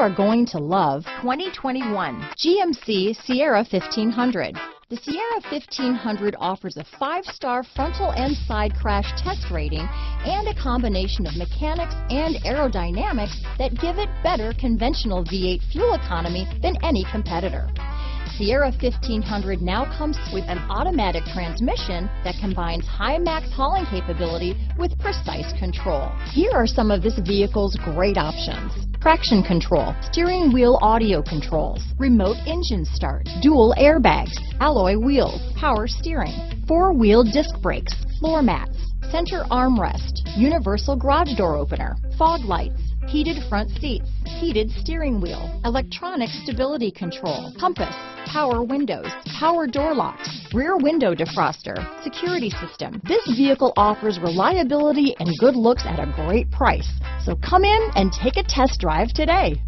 are going to love 2021 GMC Sierra 1500. The Sierra 1500 offers a 5-star frontal and side crash test rating and a combination of mechanics and aerodynamics that give it better conventional V8 fuel economy than any competitor. Sierra 1500 now comes with an automatic transmission that combines high max hauling capability with precise control. Here are some of this vehicle's great options: traction control, steering wheel audio controls, remote engine start, dual airbags, alloy wheels, power steering, 4-wheel disc brakes, floor mats, center armrest, universal garage door opener, fog lights, heated front seats, heated steering wheel, electronic stability control, compass, power windows, power door locks, rear window defroster, security system. This vehicle offers reliability and good looks at a great price. So come in and take a test drive today.